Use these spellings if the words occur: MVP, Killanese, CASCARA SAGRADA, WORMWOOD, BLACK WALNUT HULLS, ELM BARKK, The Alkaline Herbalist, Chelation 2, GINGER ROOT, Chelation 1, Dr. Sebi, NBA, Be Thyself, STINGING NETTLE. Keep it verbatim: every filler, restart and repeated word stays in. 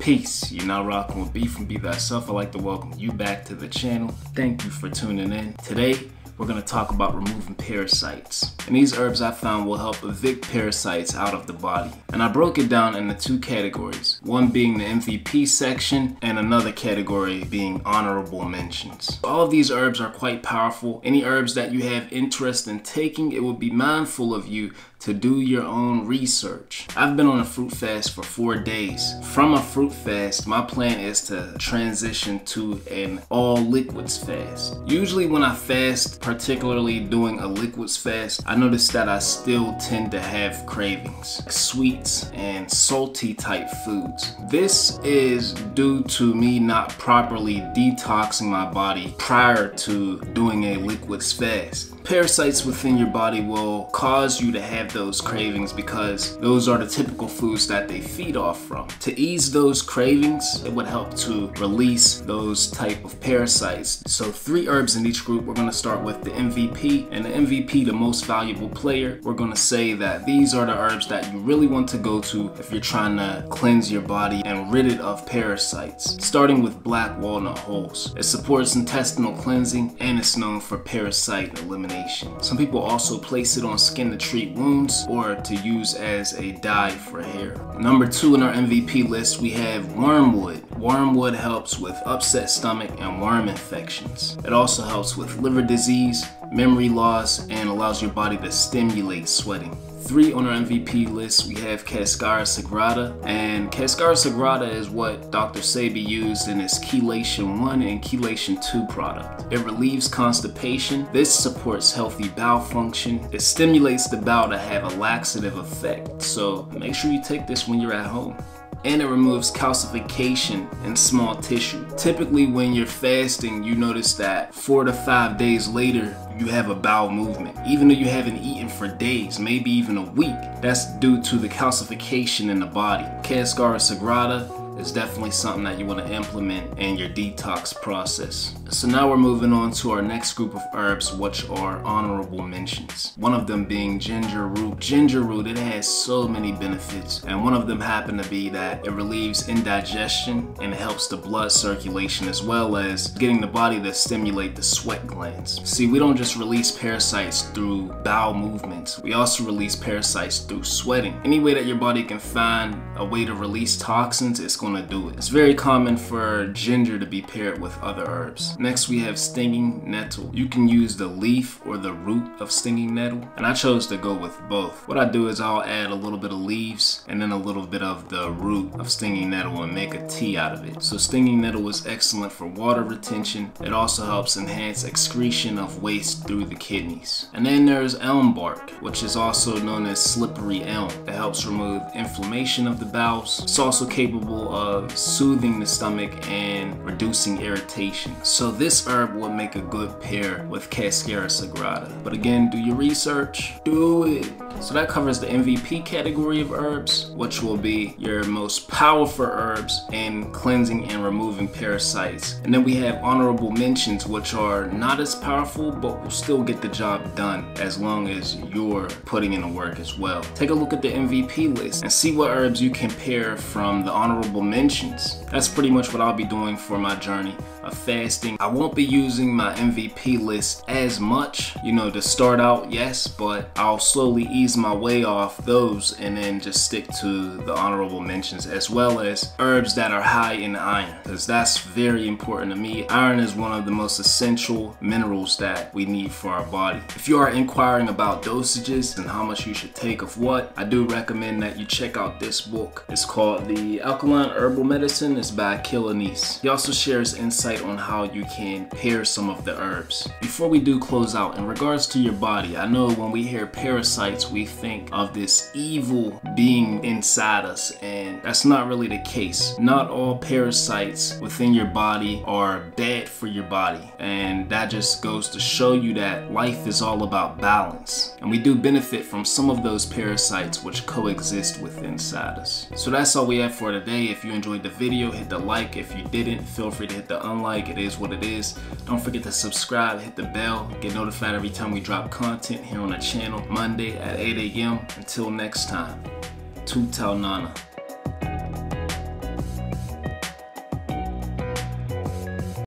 Peace. You're now rocking with B from Be Thyself. I'd like to welcome you back to the channel. Thank you for tuning in. Today, we're going to talk about removing parasites. And these herbs I found will help evict parasites out of the body. And I broke it down into two categories, one being the M V P section and another category being honorable mentions. All of these herbs are quite powerful. Any herbs that you have interest in taking, it will be mindful of you to do your own research. I've been on a fruit fast for four days. From a fruit fast, my plan is to transition to an all liquids fast. Usually when I fast, particularly doing a liquids fast, I notice that I still tend to have cravings, like sweets and salty type foods. This is due to me not properly detoxing my body prior to doing a liquids fast. Parasites within your body will cause you to have those cravings because those are the typical foods that they feed off from. To ease those cravings, it would help to release those type of parasites. So three herbs in each group. We're going to start with the M V P, and the M V P, the most valuable player. We're going to say that these are the herbs that you really want to go to if you're trying to cleanse your body and rid it of parasites. Starting with black walnut hulls. It supports intestinal cleansing and it's known for parasite elimination. Some people also place it on skin to treat wounds or to use as a dye for hair. Number two in our M V P list, we have wormwood. Wormwood helps with upset stomach and worm infections. It also helps with liver disease, memory loss, and allows your body to stimulate sweating. Three on our M V P list, we have Cascara Sagrada, and Cascara Sagrada is what Doctor Sebi used in his Chelation one and Chelation two product. It relieves constipation, this supports healthy bowel function, it stimulates the bowel to have a laxative effect, so make sure you take this when you're at home. And it removes calcification in small tissue. Typically when you're fasting, you notice that four to five days later, you have a bowel movement, even though you haven't eaten for days, maybe even a week. That's due to the calcification in the body. Cascara Sagrada is definitely something that you want to implement in your detox process. So now we're moving on to our next group of herbs, which are honorable mentions. One of them being ginger root. Ginger root, it has so many benefits, and one of them happened to be that it relieves indigestion and helps the blood circulation, as well as getting the body to stimulate the sweat glands. See, we don't just release parasites through bowel movements. We also release parasites through sweating. Any way that your body can find a way to release toxins, it's going to do it. It's very common for ginger to be paired with other herbs. Next we have stinging nettle. You can use the leaf or the root of stinging nettle, and I chose to go with both. What I do is I'll add a little bit of leaves and then a little bit of the root of stinging nettle and make a tea out of it. So stinging nettle is excellent for water retention. It also helps enhance excretion of waste through the kidneys. And then there's elm bark, which is also known as slippery elm. It helps remove inflammation of the bowels. It's also capable of soothing the stomach and reducing irritation. So So this herb will make a good pair with Cascara Sagrada. But again, do your research, do it. So that covers the M V P category of herbs, which will be your most powerful herbs in cleansing and removing parasites. And then we have honorable mentions, which are not as powerful, but will still get the job done as long as you're putting in the work as well. Take a look at the M V P list and see what herbs you can pair from the honorable mentions. That's pretty much what I'll be doing for my journey of fasting. I won't be using my M V P list as much, you know, to start out, yes, but I'll slowly ease my way off those and then just stick to the honorable mentions, as well as herbs that are high in iron, because that's very important to me. Iron is one of the most essential minerals that we need for our body. If you are inquiring about dosages and how much you should take of what, I do recommend that you check out this book. It's called The Alkaline Herbalist. It's by Killanese. He also shares insight on how you can pair some of the herbs. Before we do close out, in regards to your body, I know when we hear parasites, we think of this evil being inside us, and that's not really the case. Not all parasites within your body are bad for your body, and that just goes to show you that life is all about balance, and we do benefit from some of those parasites which coexist with inside us. So that's all we have for today. If you enjoyed the video, hit the like. If you didn't, feel free to hit the unlike. It is what it is. Don't forget to subscribe, hit the bell, get notified every time we drop content here on the channel Monday at eight A M Until next time, Tutal Nana.